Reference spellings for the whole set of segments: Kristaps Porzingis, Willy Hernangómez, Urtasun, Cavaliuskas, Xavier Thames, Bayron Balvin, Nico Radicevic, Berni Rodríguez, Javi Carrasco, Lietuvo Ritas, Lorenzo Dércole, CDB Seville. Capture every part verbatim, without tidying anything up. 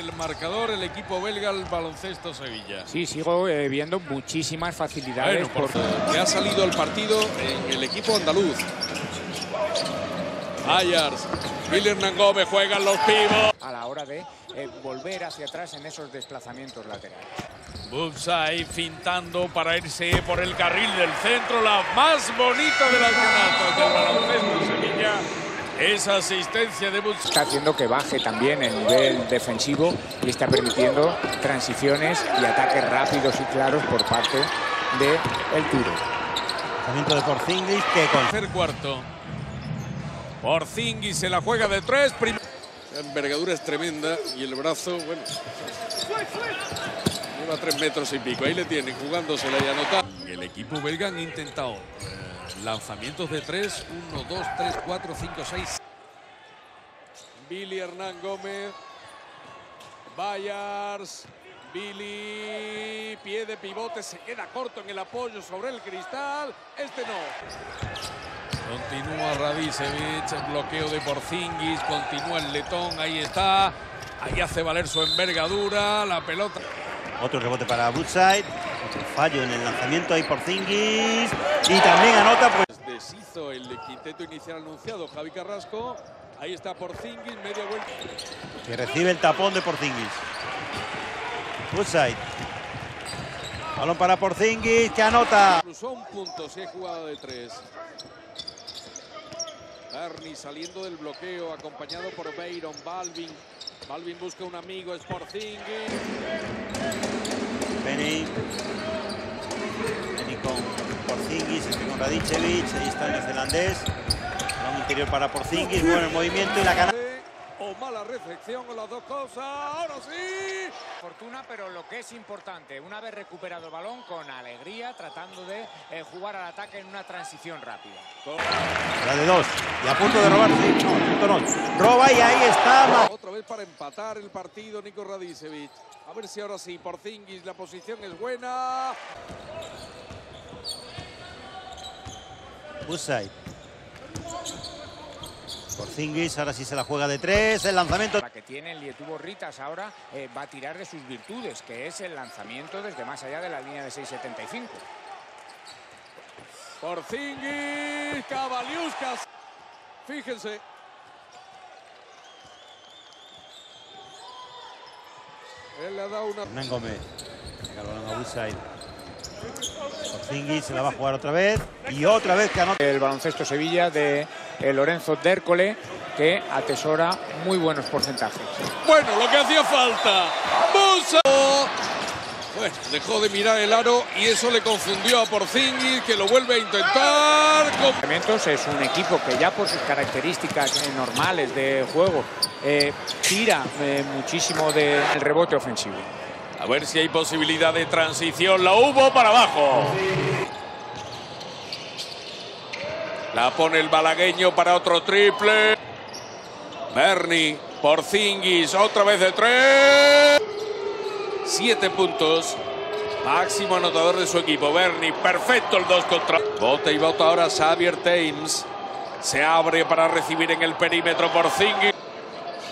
el marcador el equipo belga al baloncesto Sevilla. Sí, sigo eh, viendo muchísimas facilidades. Bueno, porque... porque ha salido el partido en el equipo andaluz. Ayars, Willy Hernangómez, juegan los pibos. A la hora de eh, volver hacia atrás en esos desplazamientos laterales. Bullseye fintando para irse por el carril del centro. La más bonita de las granatas del baloncesto Sevilla. Esa asistencia de Bullseye. Está haciendo que baje también el nivel defensivo y está permitiendo transiciones y ataques rápidos y claros por parte del tiro. Lanzamiento de Porzingis que con... tercer cuarto. Porzingis se la juega de tres. La envergadura es tremenda y el brazo, bueno... lleva tres metros y pico. Ahí le tienen, jugándosela y anotando. El equipo belga han intentado... lanzamientos de tres, uno, dos, tres, cuatro, cinco, seis. Willy Hernangómez, Bayars, Willy, pie de pivote, se queda corto en el apoyo sobre el cristal, este no. Continúa Radicevic, el bloqueo de Porzingis, continúa el letón, ahí está, ahí hace valer su envergadura, la pelota. Otro rebote para Woodside. Fallo en el lanzamiento ahí Porzingis y también anota. Pues deshizo el quinteto inicial anunciado Javi Carrasco. Ahí está Porzingis, media vuelta. Que recibe el tapón de Porzingis. Woodside. Balón para Porzingis que anota. Incluso un punto si he jugado de tres. Berni saliendo del bloqueo acompañado por Bayron Balvin. Balvin busca un amigo, es Porzingis. Berni, Berni con Porzingis, este con Radicevic, ahí está el neozelandés. Balón interior para Porzingis, bueno el movimiento y la canasta. O mala recepción o las dos cosas, ahora sí. Fortuna, pero lo que es importante, una vez recuperado el balón, con alegría, tratando de eh, jugar al ataque en una transición rápida. La de dos, y a punto de robar, sí, no, no, no. Roba y ahí está. Otra vez para empatar el partido, Nico Radicevic. A ver si ahora sí, Porzingis, la posición es buena. Bullseye. Porzingis, ahora sí se la juega de tres, el lanzamiento. La que tiene el Lietuvo Ritas ahora eh, va a tirar de sus virtudes, que es el lanzamiento desde más allá de la línea de seis setenta y cinco. Porzingis, Cavaliuskas. Fíjense. Él le ha dado una... Hernangómez. Porzingis se la va a jugar otra vez y otra vez que anota. El baloncesto Sevilla de... El Lorenzo Dércole, que atesora muy buenos porcentajes. Bueno, lo que hacía falta. ¡Busa! Bueno, dejó de mirar el aro y eso le confundió a Porzingis, que lo vuelve a intentar. Es un equipo que ya por sus características normales de juego eh, tira eh, muchísimo del de rebote ofensivo. A ver si hay posibilidad de transición. La hubo para abajo. La pone el malagueño para otro triple. Berni, Porzingis, otra vez de tres. Siete puntos. Máximo anotador de su equipo. Berni, perfecto el dos contra. Bota y bota ahora Xavier Thames. Se abre para recibir en el perímetro Porzingis.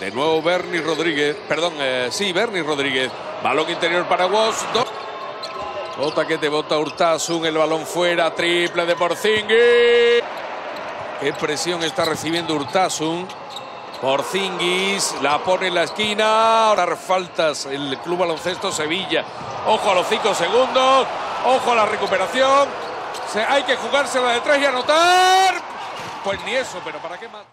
De nuevo Berni Rodríguez. Perdón, eh, sí, Berni Rodríguez. Balón interior para Woss. Bota que te bota Urtasun. El balón fuera. Triple de Porzingis. Qué presión está recibiendo Urtasun. Porzingis la pone en la esquina. Ahora faltas el Club Baloncesto Sevilla. Ojo a los cinco segundos. Ojo a la recuperación. Se, hay que jugársela de tres y anotar. Pues ni eso, pero ¿para qué más?